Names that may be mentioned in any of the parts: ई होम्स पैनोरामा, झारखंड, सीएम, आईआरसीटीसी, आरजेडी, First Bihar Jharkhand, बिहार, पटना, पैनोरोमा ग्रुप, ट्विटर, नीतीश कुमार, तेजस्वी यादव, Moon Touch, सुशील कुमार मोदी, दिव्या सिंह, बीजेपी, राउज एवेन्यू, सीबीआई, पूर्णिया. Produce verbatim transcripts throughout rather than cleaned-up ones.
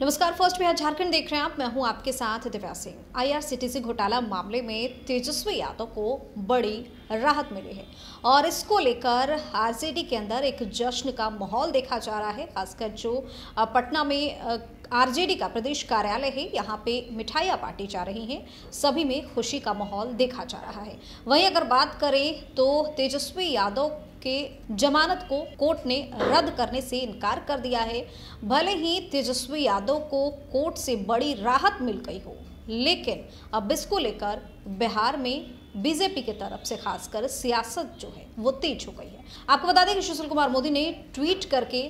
नमस्कार, फर्स्ट में झारखंड देख रहे हैं आप। मैं हूं आपके साथ दिव्या सिंह। आईआरसीटीसी घोटाला मामले में तेजस्वी यादव को बड़ी राहत मिली है और इसको लेकर आरजेडी के अंदर एक जश्न का माहौल देखा जा रहा है। खासकर जो पटना में आरजेडी का प्रदेश कार्यालय है, यहाँ पे मिठाइयाँ बांटी जा रही हैं, सभी में खुशी का माहौल देखा जा रहा है। वहीं अगर बात करें तो तेजस्वी यादव के जमानत को कोर्ट ने रद्द करने से इनकार कर दिया है। भले ही तेजस्वी यादव को कोर्ट से बड़ी राहत मिल गई हो, लेकिन अब इसको लेकर बिहार में बीजेपी की तरफ से खासकर सियासत जो है वो तेज हो गई है। आपको बता दें कि सुशील कुमार मोदी ने ट्वीट करके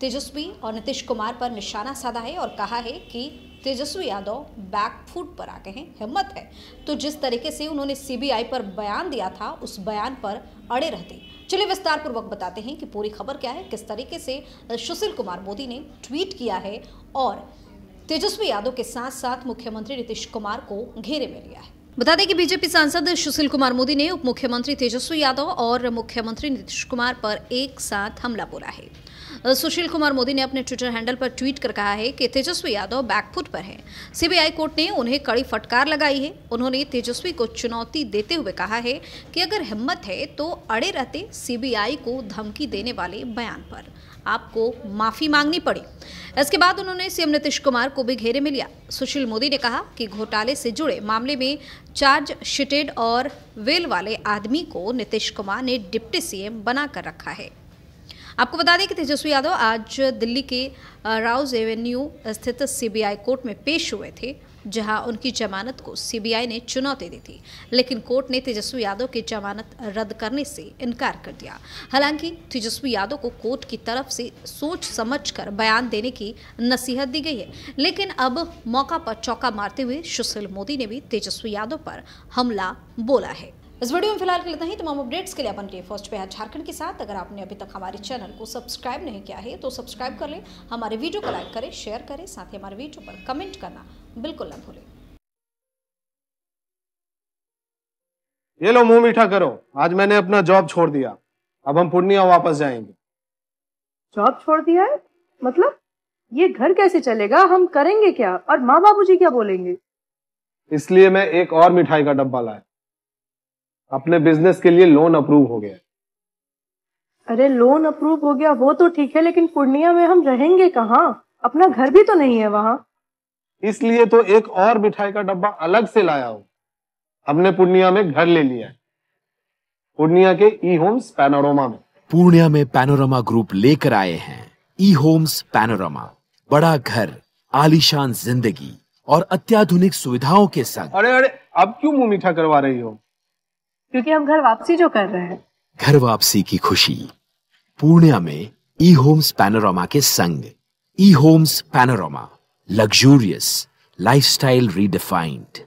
तेजस्वी और नीतीश कुमार पर निशाना साधा है और कहा है कि तेजस्वी यादव बैकफुट पर आ गए हैं, हिम्मत है तो जिस तरीके से उन्होंने सीबीआई पर बयान दिया था उस बयान पर अड़े रहते। चलिए विस्तार पूर्वक बताते हैं कि पूरी खबर क्या है, किस तरीके से सुशील कुमार मोदी ने ट्वीट किया है और तेजस्वी यादव के साथ साथ मुख्यमंत्री नीतीश कुमार को घेरे में लिया है। बता दें कि बीजेपी सांसद सुशील कुमार मोदी ने उप मुख्यमंत्री तेजस्वी यादव और मुख्यमंत्री नीतीश कुमार पर एक साथ हमला बोला है। सुशील कुमार मोदी ने अपने ट्विटर हैंडल पर ट्वीट कर कहा है कि तेजस्वी यादव बैकफुट पर हैं। सीबीआई कोर्ट ने उन्हें कड़ी फटकार लगाई है। उन्होंने तेजस्वी को चुनौती देते हुए कहा है कि अगर हिम्मत है तो अड़े रहते सीबीआई को धमकी देने वाले बयान पर आपको माफी मांगनी पड़ी। इसके बाद उन्होंने सीएम नीतीश कुमार को भी घेरे में लिया। सुशील मोदी ने कहा कि घोटाले से जुड़े मामले में चार्ज शीटेड और वेल वाले आदमी को नीतीश कुमार ने डिप्टी सीएम बना कर रखा है। आपको बता दें कि तेजस्वी यादव आज दिल्ली के राउज एवेन्यू स्थित सीबीआई कोर्ट में पेश हुए थे, जहां उनकी जमानत को सीबीआई ने चुनौती दी थी, लेकिन कोर्ट ने तेजस्वी यादव की जमानत रद्द करने से इनकार कर दिया। हालांकि तेजस्वी यादव को कोर्ट की तरफ से सोच समझकर बयान देने की नसीहत दी गई है, लेकिन अब मौका पर चौका मारते हुए सुशील मोदी ने भी तेजस्वी यादव पर हमला बोला है। इस वीडियो में फिलहाल के लिए इतना ही। तमाम अपडेट्स के लिए अपन के फर्स्ट पे झारखंड के साथ। अगर आपने अभी तक हमारे चैनल को सब्सक्राइब नहीं किया है तो सब्सक्राइब कर लें, हमारे वीडियो को लाइक करें, शेयर करें, साथ ही हमारे वीडियो पर कमेंट करना बिल्कुल ना भूलें। ये लो मुंह मीठा करो, आज मैंने अपना जॉब छोड़ दिया, अब हम पूर्णिया वापस जाएंगे। जॉब छोड़ दिया है मतलब? ये घर कैसे चलेगा, हम करेंगे क्या और माँ बाबूजी क्या बोलेंगे? इसलिए मैं एक और मिठाई का डब्बा लाया, अपने बिजनेस के लिए लोन अप्रूव हो गया। अरे लोन अप्रूव हो गया वो तो ठीक है, लेकिन पूर्णिया में हम रहेंगे कहाँ, अपना घर भी तो नहीं है वहाँ। इसलिए तो एक और मिठाई का डब्बा अलग से लाया हूं, हमने पूर्णिया में घर ले लिया है, पूर्णिया के ई होम्स पैनोरामा में। पूर्णिया में पैनोरोमा ग्रुप लेकर आए हैं ई होम्स पैनोरामा, बड़ा घर, आलीशान जिंदगी और अत्याधुनिक सुविधाओं के संग। अरे अरे अब क्यों मुंह मीठा करवा रही हो? क्योंकि हम घर वापसी जो कर रहे हैं। घर वापसी की खुशी पूर्णिया में ई होम्स पैनोरामा के संग। ई होम्स पैनोरामा, luxurious lifestyle redefined।